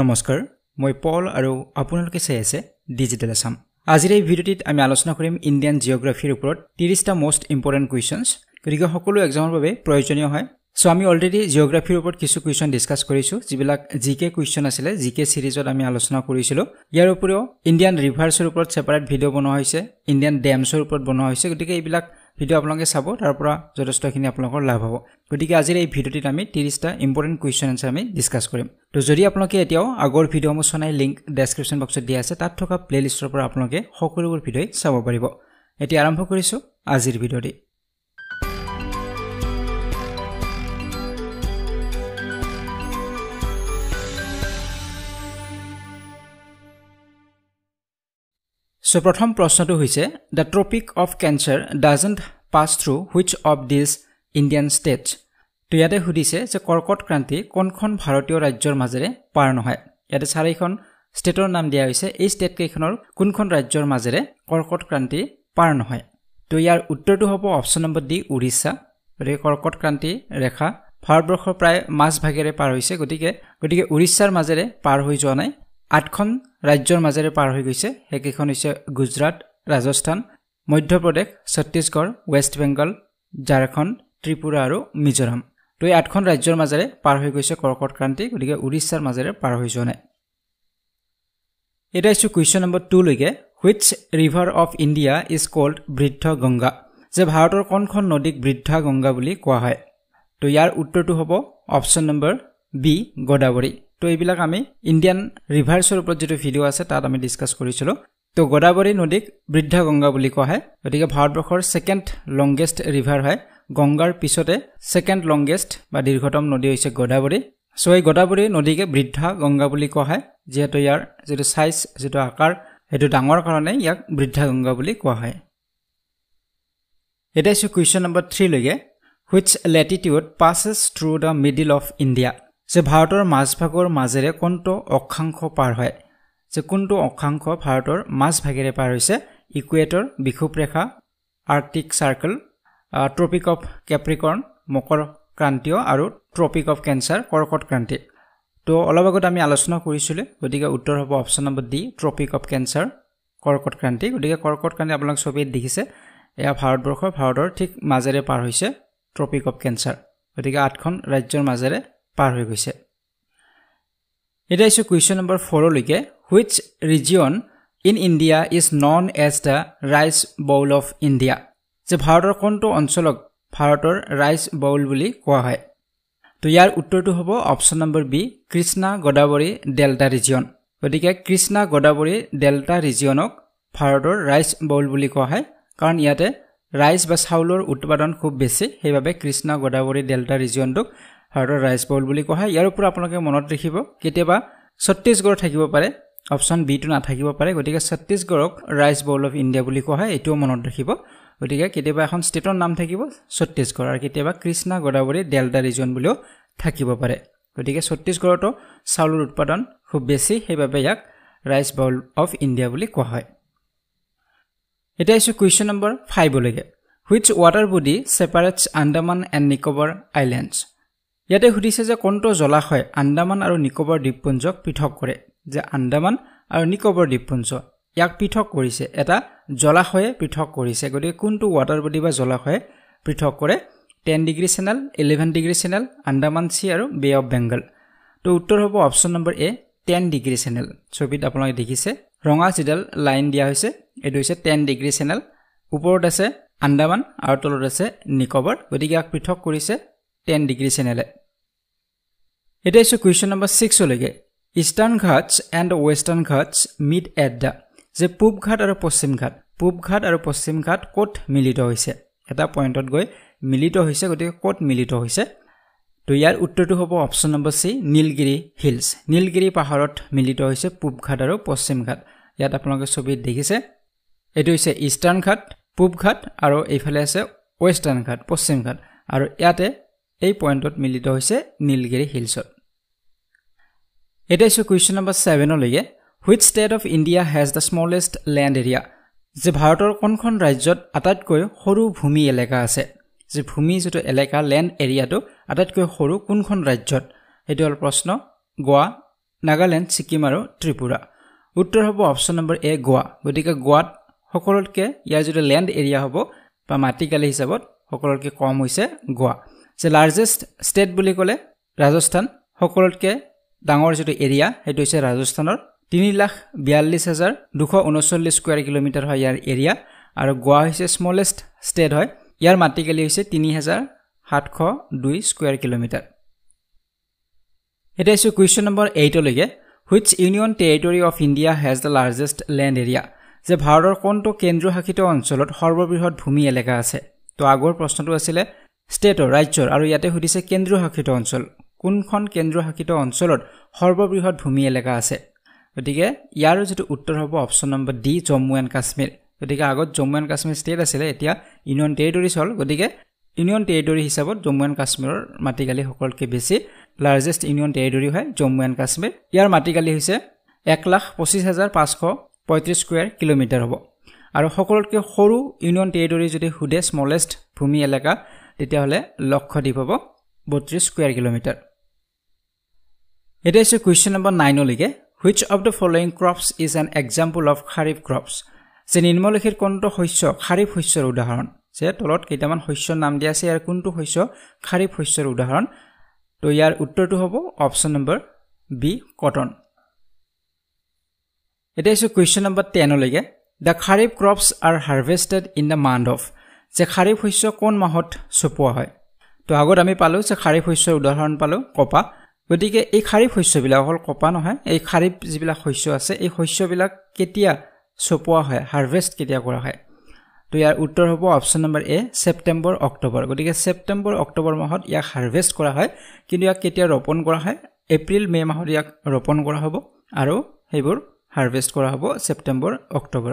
নমস্কাৰ মই পল আৰু আপোনালোকে চাই আছে ডিজিটেল আসাম আজিৰ এই ভিডিঅ'টিত আমি আলোচনা কৰিম ইন্ডিয়ান জিওগ্ৰাফিৰ ওপৰত 30টা মোষ্ট ইম্পৰ্টেণ্ট কোৱেশ্চনছ গৰিক সকলো এক্সামৰ বাবে প্ৰয়োজনীয় হয় সো আমি অলৰেডি জিওগ্ৰাফিৰ ওপৰত কিছু কোৱেশ্চন ডিসকাস কৰিছো যিবিলাক জিকে কোৱেশ্চন আছিলে জিকে সিৰিজত আমি আলোচনা কৰিছিলো ইয়াৰ ওপৰত ইন্ডিয়ান ৰিভাৰ্ছৰ ওপৰত সেপাৰেট ভিডিঅ' বনোৱা হৈছে ইন্ডিয়ান ড্যামছৰ ওপৰত বনোৱা হৈছে গতিকে এইবিলাক ভিডিও আপোনালোকে চাব তাৰ পৰা যথেষ্টখিনি আপোনালোকৰ লাভ হ'ব গতিকে আজিৰ এই ভিডিওটিত আমি 30টা ইম্পৰ্টেণ্ট কোৱেশ্চন আছে আমি ডিসকাস কৰিম তো যদি আপোনালোকে এতিয়াও আগৰ ভিডিও মোৰ চনাই লিংক ডেসক্ৰিপচন বক্সত দিয়া আছে তাত থকা প্লেলিষ্টৰ পৰা আপোনালোকে সকলোবোৰ ভিডিও চাব পাৰিব এতি আৰম্ভ কৰিছো আজিৰ ভিডিওটি So, प्रथम प्रश्नটো হৈছে the Tropic of Cancer doesn't pass through which of these Indian states তো ইয়াতে হুদিছে যে কৰ্কট ক্ৰান্তি কোনখন ভাৰতীয় ৰাজ্যৰ মাজেৰে পাৰ নহয় ইয়াতে চাৰিখন ষ্টেটৰ নাম দিয়া হৈছে এই ষ্টেট কেইখনৰ কোনখন ৰাজ্যৰ মাজেৰে কৰ্কট ক্ৰান্তি পাৰ নহয় তো ইয়াৰ উত্তৰটো হ'ব অপচন নম্বৰ ডি উৰিষ্যা আৰু কৰ্কট ক্ৰান্তি ৰেখা ভাৰতবৰ্ষৰ প্ৰায় মাছ ভাগেৰে পাৰ হৈছে গতিকে উৰিষ্যাৰ মাজেৰে পাৰ হৈ যোৱা নাই আঠখন ৰাজ্যৰ মাজেৰে পাৰ হৈ গৈছে হেকেখন হৈছে গুজৰাট ৰাজস্থান মধ্যপ্ৰদেশ ছত্তীশগড় ৱেষ্ট বেংগল ঝাৰখণ্ড ত্ৰিপুৰা আৰু মিজোৰাম তো এই আঠখন ৰাজ্যৰ মাজেৰে পাৰ হৈ গৈছে কৰ্কট ক্ৰান্তি গতিকে উৰিষ্যাৰ মাজেৰে পাৰ হৈ যোৱা নাই এটা হৈছে কোৱেশ্চন নম্বৰ 2 লৈকে which river of India is called Vriddha Ganga যে ভাৰতৰ কোনখন নদীক বৃদ্ধা গংগা বুলি কোৱা হয় তো ইয়াৰ উত্তৰটো হ'ব অপচন নম্বৰ বি গোদাবৰী তো এইবিলাক আমি ইন্ডিয়ান ৰিভাৰ্ছৰ ওপৰত যেটো ভিডিও আছে তাত আমি ডিসকাস কৰিছিলো তো গোদাবৰী নদীক বৃদ্ধা গংগা বুলি কোৱা হয় গতিকে ভাৰতবৰ্ষৰ সেকেন্ড লংগেস্ট ৰিভাৰ হয় গংগাৰ পিছতে সেকেন্ড লংগেস্ট বা দীৰ্ঘতম নদী হৈছে গোদাবৰী সো এই গোদাবৰী নদীকে বৃদ্ধা গংগা বুলি কোৱা হয় যেটো ইয়াৰ যেটো সাইজ যেটো আকাৰ হেতু ডাঙৰ কাৰণে ইয়াক বৃদ্ধা গংগা বুলি কোৱা হয় এটা হৈছে কোৱেশ্চন নম্বৰ 3 লৈকে which latitude passes through the middle of India যে ভাৰতৰ মাজভাগৰ মাজেৰে কোনটো অক্ষাংশ পাৰ হয় যে কোনটো অক্ষাংশ ভাৰতৰ মাজভাগেৰে পাৰ হৈছে ইকুৱেটৰ বিখুপ্ৰেখা Arctic Circle Tropic of Capricorn মকৰ ক্ৰান্তীয় আৰু ট্ৰপিক অফ কেন্সাৰ কৰ্কট ক্ৰান্তি তো অলবাগত আমি আলোচনা কৰিছিলো গতিকে উত্তৰ হ'ব option number D tropic of cancer কৰ্কট ক্ৰান্তি গতিকে কৰ্কট ক্ৰান্তি আপোনালোক সবে দেখিছে এয়া ভাৰতবৰ্ষ ভাৰতৰ ঠিক মাজেৰে পাৰ হৈছে ট্ৰপিক অফ কেন্সাৰ গতিকে আঠখন ৰাজ্যৰ মাজেৰে পাৰ হৈ গৈছে এটা হৈছে কোৱেশ্চন নম্বৰ 4 লৈকে which region in India is known as the rice bowl of India যে ভাৰতৰ কোনটো অঞ্চলক ভাৰতৰ rice bowl বুলি কোৱা হয় তো ইয়াৰ উত্তৰটো হ'ব option number B Krishna Godavari delta region গতিকে কৃষ্ণা গোদাবৰী ডেল্টা ৰিজিয়নক ভাৰতৰ rice bowl বুলি কোৱা হয় কাৰণ ইয়াতে rice বা চাউলৰ উৎপাদন খুব বেছি সেইবাবে কৃষ্ণা গোদাবৰী ডেল্টা ৰিজিয়নক ভাৰতৰ ৰাইস বাউল বুলি কোৱা হয় ইয়াৰ ওপৰত আপোনালোকে মনত ৰাখিব কেতিয়াবা ছত্তীশগড় থাকিব পাৰে অপচন বি টো নাথাকিব পাৰে গতিকে ছত্তীশগড়ক ৰাইস বাউল অফ ইন্ডিয়া বুলি কোৱা হয় এটো মনত ৰাখিব গতিকে কেতিয়াবা এখন ষ্টেটৰ নাম থাকিব ছত্তীশগড় আৰু কেতিয়াবা কৃষ্ণা গোদাবৰী ডেল্টা ৰিজন বুলিও থাকিব পাৰে গতিকে ছত্তীশগড়টো চাউলৰ উৎপাদন খুব বেছি সেইবাবে ইয়াক ৰাইস বাউল অফ ইন্ডিয়া বুলি কোৱা হয় এটা হৈছে কোৱেশ্চন নম্বৰ 5 লৈকে which water body separates Andaman and Nicobar Islands ইয়াতে হুদিছে যে কোনটো জলাশয় আন্দামান আৰু নিকোবৰ দ্বীপপুঞ্জক পৃথক কৰে যে আন্দামান আৰু নিকোবৰ দ্বীপপুঞ্জ ইয়াক পৃথক কৰিছে এটা জলাশয়ে পৃথক কৰিছে গতিকে কোনটো ওয়াটাৰ বডি বা জলাশয়ে পৃথক কৰে 10 degree channel 11 degree channel Andaman সি আৰু বে অফ বেঙ্গল তো উত্তৰ হ'ব option number A 10 degree channel ছবিত আপোনালোকে দেখিছে ৰঙা চিডাল লাইন দিয়া হৈছে এটো হৈছে 10 ডিগ্ৰি চেনেল ওপৰত আছে আন্দামান আৰু তলত আছে নিকোবৰ গতিকে ইয়াক পৃথক কৰিছে 10 ডিগ্ৰি চেনেল এটা হৈছে কোৱেশ্চন নম্বৰ 6 লৈকে eastern Ghats and western Ghats meet at the যে পূব ঘাট আৰু পশ্চিম ঘাট ক'ত মিলিত হৈছে এটা পইণ্টত গৈ মিলিত হৈছে গতিকে ক'ত মিলিত হৈছে তো ইয়াৰ উত্তৰটো হ'ব option number C Nilgiri hills Nilgiri পাহাৰত মিলিত হৈছে পূব ঘাট আৰু পশ্চিম ঘাট ইয়াত আপোনালোকে ছবিত দেখিছে এটো হৈছে ইষ্টাৰ্ণ ঘাট পূব ঘাট আৰু এইফালে আছে ৱেষ্টাৰ্ণ ঘাট পশ্চিম ঘাট আৰু ইয়াতে এই পয়েন্টত মিলিত হৈছে নীলগিৰি হিলছ এটা হৈছে কোৱেশ্চন নম্বৰ 7 লৈকে which state of India has the smallest land area যে ভাৰতৰ কোনখন ৰাজ্যত আটাইতকৈ সৰু ভূমি এলেকা আছে যে ভূমি যেটো এলেকা লেণ্ড এৰিয়াটো আটাইতকৈ সৰু কোনখন ৰাজ্যত এটো হ'ল প্ৰশ্ন Goa Nagaland, Sikkim aru Tripura. Uttor hobo option number A Goa. Gotike Goat hokorolke ia jore land area hobo ba mati kale hisabot hokorolke kom hoise Goa. The largest state buli kole Rajasthan hokorolke dangor jore area hetu hoise Rajasthanor 3,42,239 square kilometer hoy iar area aru Goa hoise smallest state hoy iar mati kale hoise 3,702 square kilometer. It is question number 8 olege. Which union territory of India has the largest land area? The Bharator konto kendro hakito oncholot horbobihot bhumi eleka ase. To agor proshno tu asile state or rajyor aru yate hudise kendro hakito onchol. Kunkhon kendro hakito oncholot horbobihot bhumi eleka ase. Odige yaro jetu uttor hobo option number D Jammu and Kashmir. Odige agot Jammu and Kashmir state asile etia union territory hol. Odige union territory hisabot Jammu and Kashmiror matikali hokolke besi largest union territory hoy Jammu and Kashmir. Yar matikali hoise 1,25,535 square kilometer hobo aru hokolke horu union territory jodi hude smallest bhumi elaka tetia hole Lakshadweep hobo 32 square kilometer. It is question number 9 olike. Which of the following crops is an example of kharif crops? Se ninmolikhir konto hoisyo kharif hoisyor udaharon. Se tolot kitaman hoisyor naam dia ase yar kuntu hoisyo kharif hoisyor udaharon. To yar uttor tu hobo option number B cotton. It is question number 10 olege. The kharif crops are harvested in the month of. Se kharif hoisyor kon mahot sopua hoy. To agot ami palu se kharif hoisyor udaharon palu kopa. Gotike ei kharif hoisyor bila hol kopa nohoy. Ei kharif jibila hoisyor ase ei hoisyor bila ketia sopua hoy harvest ketia kora hoy. To yar uttor hobo option number A September October. Gotike September October mahot ya harvest kora hoy kintu ya ketia ropon kora hoy April May mahot ya ropon kora hobo aru hebur harvest kora hobo September October.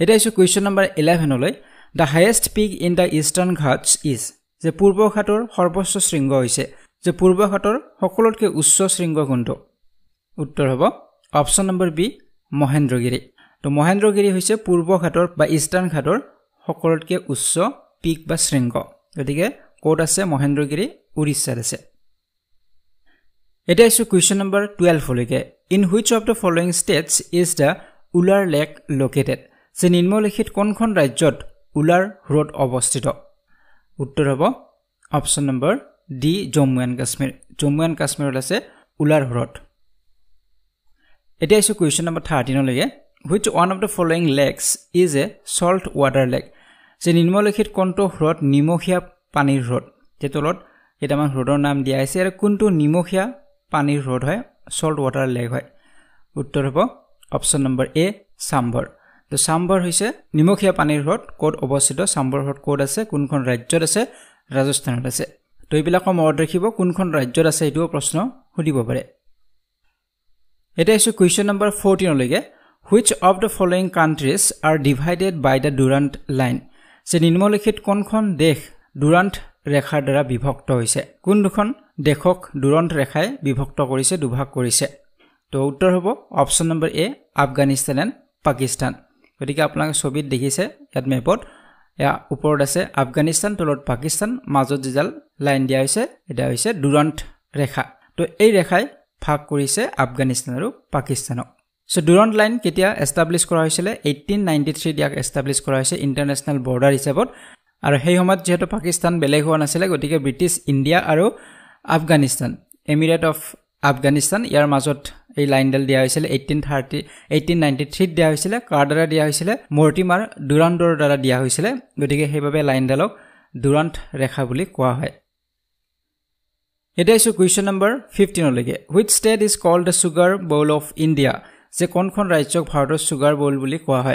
Eta is question number 11 oloi. The highest peak in the Eastern Ghats is. Je purbo ghator horbosso shringo hoise je purbo ghator hokolotke uccho shringo kunto. Uttor hobo option number B Mahendragiri. To Mahendragiri hoise purbo ghator ba eastern ghator hokolotke uccho peak ba shringo. Gotike kod ase Mahendragiri Orissa ase. Eta is question number 12 olike. In which of the following states is the Ular Lake located? Se ninmolikhit konkhon rajyot Ular Hroদ obostito. Uttor hobo option number D Jammu and Kashmir. Jammu and Kashmir ase Ular Hroদ. Eta is question number 13 olike. Which one of the following lakes is a salt water lake? Se ninmolikhit konto hrod nimokhia panir hrod. Je tolot ketaman hrodor naam dia ase aru kuntu nimokhia panir hrod hoy salt water lake hoy. Uttor hobo option number A Sambar. To Sambar hoise nimokhia panir hrod kod obostito Sambar hrod kod ase kunkhon rajyor ase Rajasthanot ase. To ebilak morat rakhibo kunkhon rajyor ase etuo proshno hudibo pare. Eta is question number 14 olike. Which of the following countries are divided by the Durand Line? Se ninmolikhit konkhon desh Durand rekha dara bibhakto hoise. Kun dukhon deshok Durand rekhai bibhakto korise dubhag korise. To uttor hobo option number A Afghanistan and Pakistan. Gotike apnaloke sobit dekhise yat mapot ya uporot ase Afghanistan tolot Pakistan majot jijal line dia hoise eta hoise Durand rekha. To ei rekhai bhag korise Afghanistan aru Pakistanok. So Durand Line ketia establish kora hoisile 1893 diak establish kora hoise international border hisabot aru hei homat jehetu Pakistan beleg hoa nasile gotike British India aru Afghanistan Emirate of Afghanistan yar majot ei line dal dia hoisile 1893 dia hoisile kardara dia hoisile Mortimer Durandor dara dia hoisile gotike hei babe line dalok Durand rekha buli koa hoy. Eta is question number 15 olike. Which state is called the sugar bowl of India? जे कौन कौन राज्य Bharat sugar बोल बुली कोआ है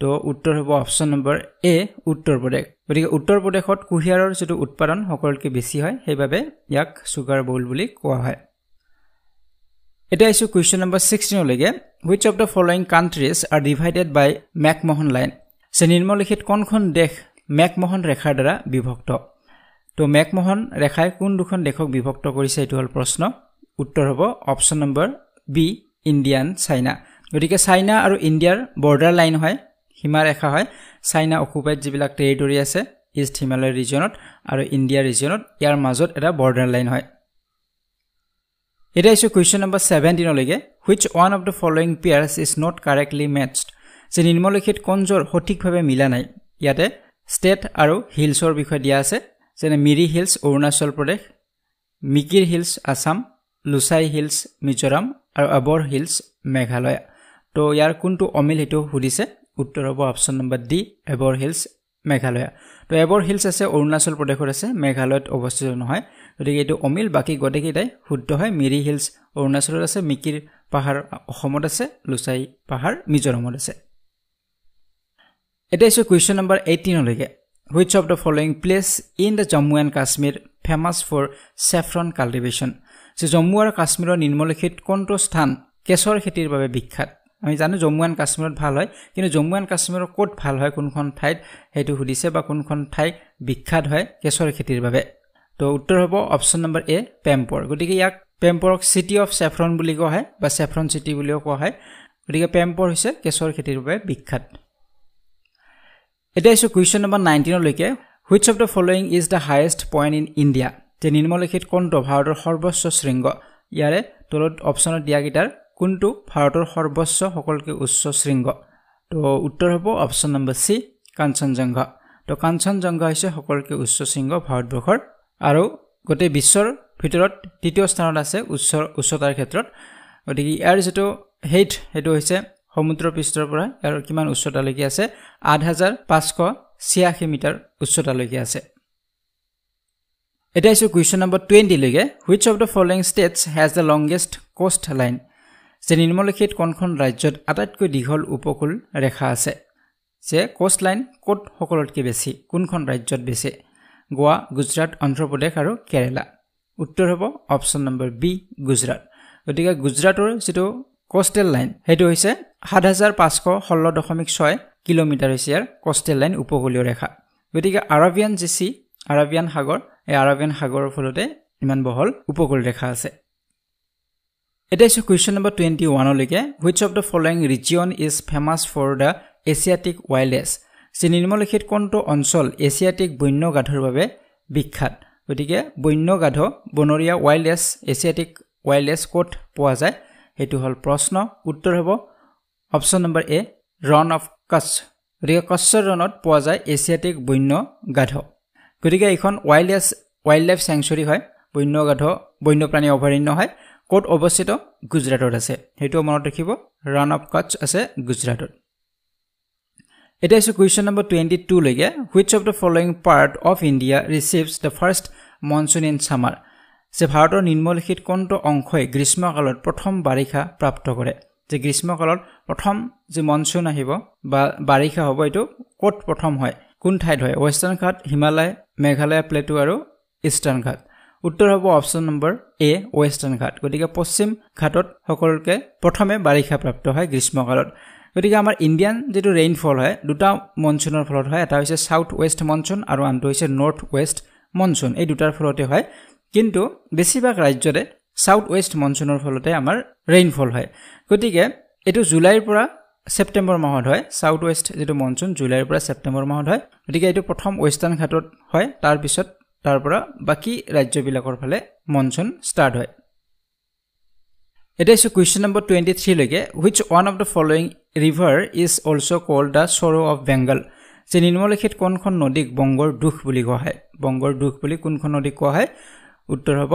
तो उत्तर होबो option number ए उत्तर प्रदेश. गटिके उत्तर प्रदेशत कुहियारर जेतु उत्पादन हकलके बेसी है हेबाबे याक सुगर बोल बुली कोआ है. एटा आइसो क्वेश्चन नंबर 16 लगे. Which of the following countries are divided by McMahon Line. से निम्नलिखित कौन कौन देश मैकमोहन रेखा द्वारा विभक्त. तो मैकमोहन रेखाय कोन दुखन देशक विभक्त करिसे एतु हल प्रश्न. उत्तर होबो option number B Indian China. Gotike China aru India border line hoy hima rekha hoy China occupied jibilak territory ase East Himalaya regionot aru India regionot yar majot eta border line hoy. It is question number 17. Which one of the following pairs is not correctly matched? So, Ninmolikhit konjor hotik bhabe mila nai. Yate state aru hills or bikhoy dia ase. So, Miri Hills Arunachal Pradesh, Mikir Hills Assam, Lusai Hills Mizoram aru Abor Hills Meghalaya. To yar kuntu omil hetu hudise uttor hobo option number D Abor Hills Meghalaya. To Abor Hills ase Arunachal Pradesh ase Meghalayat obosthitu nohoy. Gotike etu omil baki gotekeitai shuddho hoy. Miri Hills Arunachal ase, Mikir Pahar Assam ase, Lusai Pahar Mizoram ase. It is question number 18. Which of the following place in the Jammu and Kashmir famous for saffron cultivation? So Jammu and Kashmir ninmolikhit konto sthan kesor khetir babe bikhat. Ami janu Jammu and Kashmir bhal hoy, kintu Jammu and Kashmir kot bhal hoy kunkhon thait hetu hudise ba kunkhon thait bikhat hoy kesor khetir babe. To uttor hobo option number A Pampor. Gotike yak Pamporok city of saffron buli koha hoy ba saffron city buli koha hoy. Gotike Pampor hoise kesor khetir babe bikhat. It is question number 19. Which of the following is the highest point in India? The ninmolikhit konto bharator horbosho shringo. Yare tolot option dia gitar kuntu bharator horbosho hokolke usso shringo. To uttor hobo option number C Kanchanjunga. To Kanchanjunga hise hokolke usso shringo bharatborkhor aru gote bischor bhitorot titiyo sthanot ase ussotar khetrot. Gotike iar jeto height hetu hise সমুদ্র পৃষ্ঠৰ পৰা ইয়াৰ কিমান উচ্চতা লৈকে আছে 8586 metre উচ্চতা লৈকে আছে। এটা হৈছে কোৱেশ্চন নম্বৰ 20 লৈকে। Which of the following states has the longest coastline? যে নিম্নলিখিত কোনখন ৰাজ্যত আটাইতকৈ দীঘল উপকূল ৰেখা আছে? যে কোষ্টলাইন কোট সকলতকে বেছি কোনখন ৰাজ্যত বেছি? গোৱা, গুজৰাট, অন্ধ্ৰপ্ৰদেশ আৰু কেৰালা। উত্তৰ হ'ব অপচন নম্বৰ বি গুজৰাট। গতিকে গুজৰাটৰ যেটো কোষ্টেল লাইন হেটো হৈছে 7516.6 কিলোমিটাৰ হৈছে ইয়াৰ কোষ্টেল লাইন উপকূলীয় ৰেখা। গতিকে আৰাবিয়ান জিসি আৰাবিয়ান সাগৰ এই আৰাবিয়ান সাগৰৰ ফলতে ইমান বহল উপকূল ৰেখা আছে। এটা হৈছে কোৱেশ্চন নম্বৰ 21 লৈকে। Which of the following region is famous for the Asiatic wildlife? সে নিম্নলিখিত কোনটো অঞ্চল এশিয়াটিক বন্য গাধৰ বাবে বিখ্যাত? গতিকে বন্য গাধ বনৰীয়া wildlife এশিয়াটিক wildlife ক'ত পোৱা যায়? हेतु हल प्रश्न उत्तर हबो option number A Rann of Kutch. गतिके कच्छर रनत पोआ जाय एशियाटिक बन्य गाढ। गतिके इखन वाइल्डलाइफ सैंक्चुरी হয় বন্য গাধ বন্যপ্রাণী অভয়ারণ্য হয় কোট অবস্থিত গুজৰাটত আছে। হেতু মনত ৰাখিব ৰান অফ কচ্ছ আছে গুজৰাটত। এটা হৈছে কোৱেশ্চন নম্বৰ 22 লৈকে। Which of the following part of India receives the first monsoon in summer? যে ভাৰতৰ নিম্নলিখিত কোনটো অংশই গ্ৰীষ্মকালত প্ৰথম বাৰিষা প্ৰাপ্ত কৰে? যে গ্ৰীষ্মকালত প্ৰথম যে মনসুন আহিব বা বাৰিষা হ'ব এটো কোট প্ৰথম হয় কোন ঠাইত হয়? ওয়েস্টাৰ্ন ঘাট, হিমালয়, মেঘালয় প্লেটো আৰু ইষ্টাৰ্ন ঘাট। উত্তৰ হ'ব অপচন নম্বৰ এ ওয়েস্টাৰ্ন ঘাট। গতিকে পশ্চিম ঘাটত সকলকে প্ৰথমে বাৰিষা প্ৰাপ্ত হয় গ্ৰীষ্মকালত। গতিকে আমাৰ ইণ্ডিয়ান যেটো ৰেইনফল হয় দুটা মনসুনৰ ফলত হয়, এটা হৈছে সাউথ ওয়েস্ট মনসুন আৰু আনটো হৈছে নৰ্থ ওয়েস্ট মনসুন। এই দুটাৰ ফলতে হয় কিন্তু বেছিভাগ ৰাজ্যৰে সাউথ ওয়েস্ট মনসুনৰ ফলতে আমাৰ ৰেইনফল হয়। গতিকে এটো জুলাইৰ পৰা সেপ্টেম্বৰ মাহত হয়। সাউথ ওয়েস্ট যেটো মনসুন জুলাইৰ পৰা সেপ্টেম্বৰ মাহত হয়। গতিকে এটো প্ৰথম ওয়েস্টাৰ্ন ঘাটত হয়, তাৰ পিছত তাৰ পৰা বাকি ৰাজ্যবিলাকৰ ফালে মনসুন ষ্টাৰ্ট হয়। এটা হৈছে কোৱেশ্চন নম্বৰ 23 লৈকে। Which one of the following river is also called the sorrow of Bengal? যে নিম্নলিখিত কোনখন নদীক বংগৰ দুখ বুলি কোৱা হয়? বংগৰ দুখ বুলি কোনখন নদীক কোৱা হয়? উত্তৰ হ'ব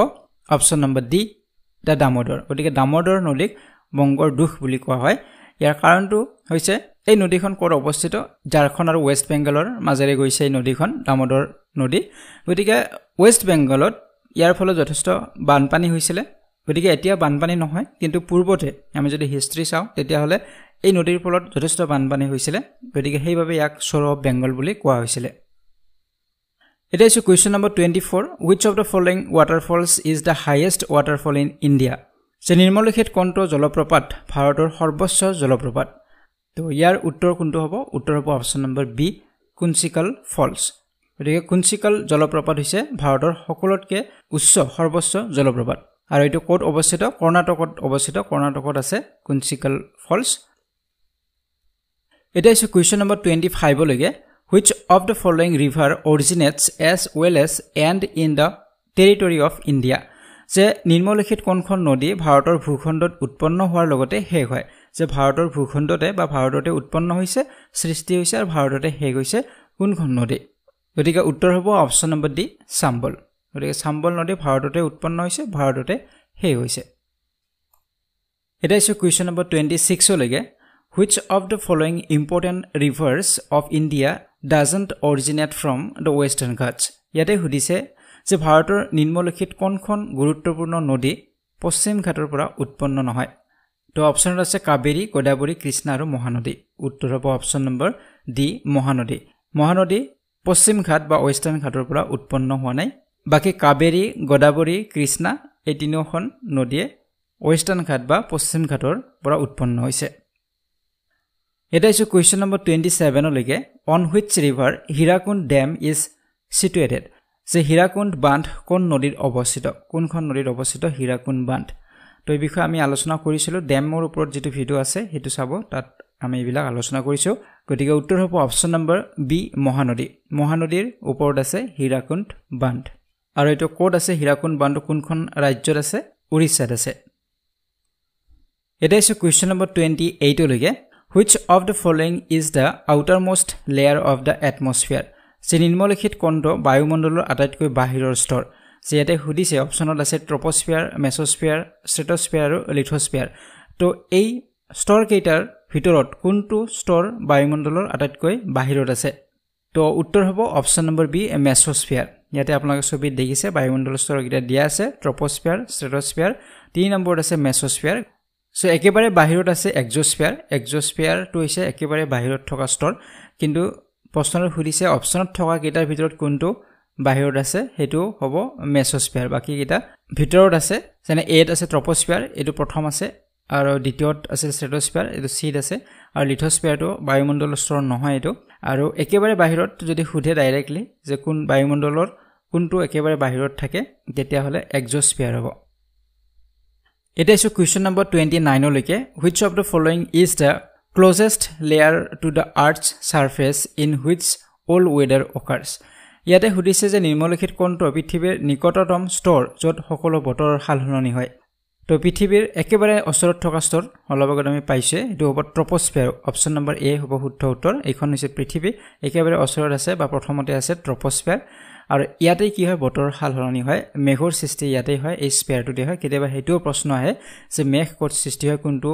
option number D the Damodar. গতিকে দামোদৰ নদীক বংগৰ দুখ বুলি কোৱা হয়। ইয়াৰ কাৰণটো হৈছে এই নদীখন ক'ত অৱস্থিত? ঝাৰখণ্ড আৰু ওয়েস্ট বেংগলৰ মাজেৰে গৈছে এই নদীখন দামোদৰ নদী। গতিকে ওয়েস্ট বেংগলত ইয়াৰ ফলত যথেষ্ট বানপানী হৈছিল। গতিকে এতিয়া বানপানী নহয়, কিন্তু পূৰ্বতে আমি যদি হিষ্ট্ৰী চাওঁ তেতিয়া হলে এই নদীৰ ফলত যথেষ্ট বানপানী হৈছিল। গতিকে সেইভাবে ইয়াক সৌৰভ বেংগল বুলি কোৱা হৈছিল। It is question number 24. Which of the following waterfalls is the highest waterfall in India? So নিম্নলিখিত কোনটো জলপ্ৰপাত ভাৰতৰ সৰ্বোচ্চ জলপ্ৰপাত? তো ইয়াৰ উত্তৰ কোনটো হ'ব? উত্তৰ হ'ব option number B Kunchikal falls. গতিকে কুঞ্চিকল জলপ্ৰপাত হৈছে ভাৰতৰ সকলোতকৈ উচ্চ সৰ্বোচ্চ জলপ্ৰপাত আৰু এটো ক'ত অৱস্থিত? কৰ্ণাটকত অৱস্থিত। কৰ্ণাটকত আছে কুঞ্চিকল ফলস। এটা হৈছে কোৱেশ্চন নম্বৰ 25 লৈকে। Which of the following river originates as well as and in the territory of India? যে নিম্নলিখিত কোনখন নদী ভাৰতৰ ভূখণ্ডত উৎপন্ন হোৱাৰ লগতে শেষ হয় যে ভাৰতৰ ভূখণ্ডতে বা ভাৰততে উৎপন্ন হৈছে সৃষ্টি হৈছে আৰু ভাৰততে শেষ হৈছে কোনখন নদী গতিকে উত্তৰ হ'ব অপচন নম্বৰ ডি সাম্বল গতিকে সাম্বল নদী ভাৰততে উৎপন্ন হৈছে ভাৰততে শেষ হৈছে এটা হৈছে কোৱেশ্চন নম্বৰ 26 লৈকে which of the following important rivers of India doesn't originate from the Western Ghats ইয়াতে হুদিছে যে ভাৰতৰ নিম্নলিখিত কোনখন গুৰুত্বপূৰ্ণ নদী পশ্চিম ঘাটৰ পৰা উৎপন্ন নহয় তো অপচন আছে কাবেৰী গোদাবৰী কৃষ্ণা আৰু মহানদী উত্তৰ হ'ব option number D Mahanadi Mahanadi পশ্চিম ঘাট বা ওয়েস্টাৰ্ন ঘাটৰ পৰা উৎপন্ন হোৱা নাই বাকি কাবেৰী গোদাবৰী কৃষ্ণা এই তিনিখন নদীয়ে ওয়েস্টাৰ্ন ঘাট বা পশ্চিম ঘাটৰ পৰা উৎপন্ন হৈছে এটা হৈছে কোৱেশ্চন নম্বৰ 27 লৈকে on which river Hirakud dam is situated যে হিৰাকুণ্ড বান্ধ কোন নদীৰ অৱস্থিত কোনখন নদীৰ অৱস্থিত হিৰাকুণ্ড বান্ধ তো এই বিষয়ে আমি আলোচনা কৰিছিলো ড্যামৰ ওপৰত যেটো ভিডিও আছে হেতু চাব তাত আমি এইবিলাক আলোচনা কৰিছো গতিকে উত্তৰ হ'ব অপচন নম্বৰ বি মহানদী মহানদীৰ ওপৰত আছে হিৰাকুণ্ড বান্ধ আৰু এটো কোড আছে হিৰাকুণ্ড বান্ধ কোনখন ৰাজ্যত আছে উৰিষ্যাত আছে এটা হৈছে কোৱেশ্চন নম্বৰ 28 লৈকে which of the following is the outermost layer of the atmosphere যে নিম্নলিখিত কোনটো বায়ুমণ্ডলৰ আটাইতকৈ বাহিৰৰ স্তৰ যে ইয়াতে হুদিছে অপচনত আছে ট্ৰপোস্ফিয়াৰ মেসোস্ফিয়াৰ স্ট্ৰেটোস্ফিয়াৰ আৰু লিথোস্ফিয়াৰ তো এই স্তৰ কেইটাৰ ভিতৰত কোনটো স্তৰ বায়ুমণ্ডলৰ আটাইতকৈ বাহিৰত আছে তো উত্তৰ হ'ব অপচন নম্বৰ বি মেসোস্ফিয়াৰ ইয়াতে আপোনালোকে ছবি দেখিছে বায়ুমণ্ডলৰ স্তৰ কেইটা দিয়া আছে ট্ৰপোস্ফিয়াৰ স্ট্ৰেটোস্ফিয়াৰ 3 নম্বৰত আছে মেসোস্ফিয়াৰ সো একেবাৰে বাহিৰত আছে এক্সোস্ফিয়াৰ এক্সোস্ফিয়াৰ টো হৈছে একেবাৰে বাহিৰত থকা স্তৰ কিন্তু প্ৰশ্নৰ হুদিছে অপচনত থকা গিটাৰ ভিতৰত কোনটো বাহিৰত আছে হেতু হ'ব মেসোস্ফিয়াৰ বাকি গিটা ভিতৰত আছে যেনে এত আছে ট্ৰপোস্ফিয়াৰ এটো প্ৰথম আছে আৰু দ্বিতীয়ত আছে স্ট্ৰেটোস্ফিয়াৰ এটো সিড আছে আৰু লিথোস্ফিয়াৰটো বায়ুমণ্ডলৰ স্তৰ নহয় এটো আৰু একেবাৰে বাহিৰত যদি হুধে ডাইৰেক্টলি যে কোন বায়ুমণ্ডলৰ কোনটো একেবাৰে বাহিৰত থাকে তেতিয়া হলে এক্সোস্ফিয়াৰ হ'ব এটা হৈছে কোৱেশ্চন নম্বৰ 29 লৈকে which of the following is the closest layer to the earth's surface in which all weather occurs ইয়াতে হুদিছে যে নিম্নলিখিত কোনটো পৃথিৱীৰ নিকটতম স্তৰ য'ত সকলো বতৰৰ হালহলনি হয় তো পৃথিৱীৰ একেবাৰে ওচৰত থকা স্তৰ অলপগত আমি পাইছে এটো হ'ব ট্ৰপোস্ফিয়াৰ অপচন নম্বৰ এ হ'ব শুদ্ধ উত্তৰ এইখন হৈছে পৃথিৱী একেবাৰে ওচৰত আছে বা প্ৰথমতে আছে ট্ৰপোস্ফিয়াৰ আৰু ইয়াতে কি হয় বতৰৰ হালহলনি হয় মেঘৰ সৃষ্টি ইয়াতে হয় এই স্ফিয়াৰটো দিয়ে হয় কেতিয়াবা হেতু প্ৰশ্ন আহে যে মেঘ ক'ত সৃষ্টি হয় কোনটো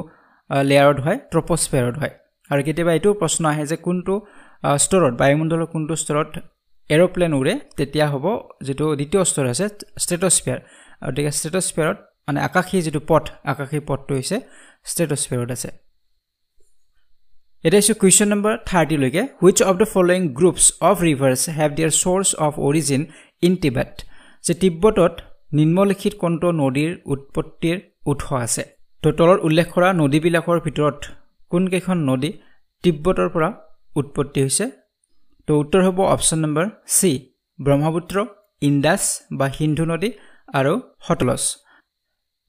লেয়াৰত হয় ট্ৰপোস্ফিয়াৰত হয় আৰু কেতিয়াবা এটো প্ৰশ্ন আহে যে কোনটো স্তৰত বায়ুমণ্ডলৰ কোনটো স্তৰত এৰোপ্লেন উৰে তেতিয়া হ'ব যেটো দ্বিতীয় স্তৰ আছে স্ট্ৰেটোস্ফিয়াৰ আৰু ঠিক আছে স্ট্ৰেটোস্ফিয়াৰত মানে আকাশী যেটো পথ আকাশী পথটো হৈছে স্ট্ৰেটোস্ফিয়াৰত আছে এটা হৈছে কোৱেশ্চন নম্বৰ 30 লৈকে which of the following groups of rivers have their source of origin in Tibet যে তিব্বতত নিম্নলিখিত কোনটো নদীৰ উৎপত্তিৰ উৎস আছে তো তলৰ উল্লেখ কৰা নদীবিলাকৰ ভিতৰত কোন কেইখন নদী তিব্বতৰ পৰা উৎপত্তি হৈছে তো উত্তৰ হ'ব option number C Brahmaputra Indas বা সিন্ধু নদী আৰু হটলস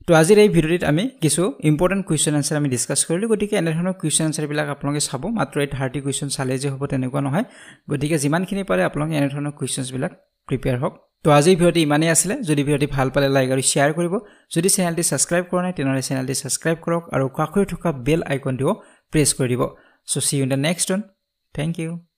তো আজিৰ এই ভিডিওত আমি কিছু ইম্পৰ্টেণ্ট কোৱেশ্চন আনসাৰ আমি ডিসকাস কৰিলো গতিকে এনেধৰণৰ কোৱেশ্চন আনসাৰ বিলাক আপোনালোকে চাব মাত্ৰ এই 30 কোৱেশ্চন চালে যে হ'ব তেনেকুৱা নহয় গতিকে যিমানখিনি পাৰে আপোনালোকে এনেধৰণৰ কোৱেশ্চনস বিলাক প্ৰিপেয়াৰ হওক তো আজি ভিডিওটি ইমানেই আছিলে যদি ভিডিওটি ভাল পালে লাইক আৰু শেয়াৰ কৰিব যদি চ্যানেলটি সাবস্ক্ৰাইব কৰা নাই তেনলে চ্যানেলটি সাবস্ক্ৰাইব কৰক আৰু কাষৰ থকা বেল আইকনটো প্ৰেছ কৰি দিব so see you in the next one thank U